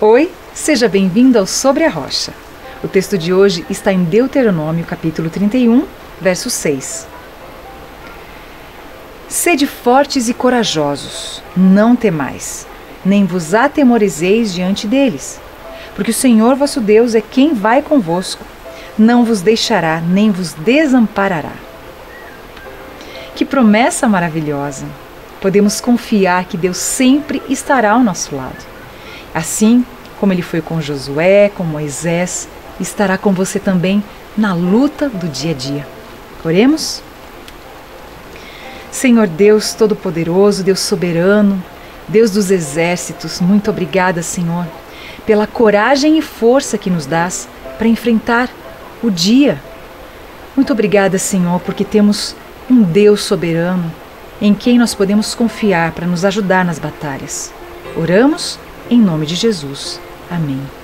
Oi, seja bem-vindo ao Sobre a Rocha. O texto de hoje está em Deuteronômio, capítulo 31, verso 6. Sede fortes e corajosos, não temais, nem vos atemorizeis diante deles, porque o Senhor vosso Deus é quem vai convosco, não vos deixará nem vos desamparará. Que promessa maravilhosa! Podemos confiar que Deus sempre estará ao nosso lado. Assim como Ele foi com Josué, com Moisés, estará com você também na luta do dia a dia. Oremos? Senhor Deus Todo-Poderoso, Deus Soberano, Deus dos Exércitos, muito obrigada, Senhor, pela coragem e força que nos dás para enfrentar o dia. Muito obrigada, Senhor, porque temos um Deus soberano em quem nós podemos confiar para nos ajudar nas batalhas. Oramos em nome de Jesus. Amém.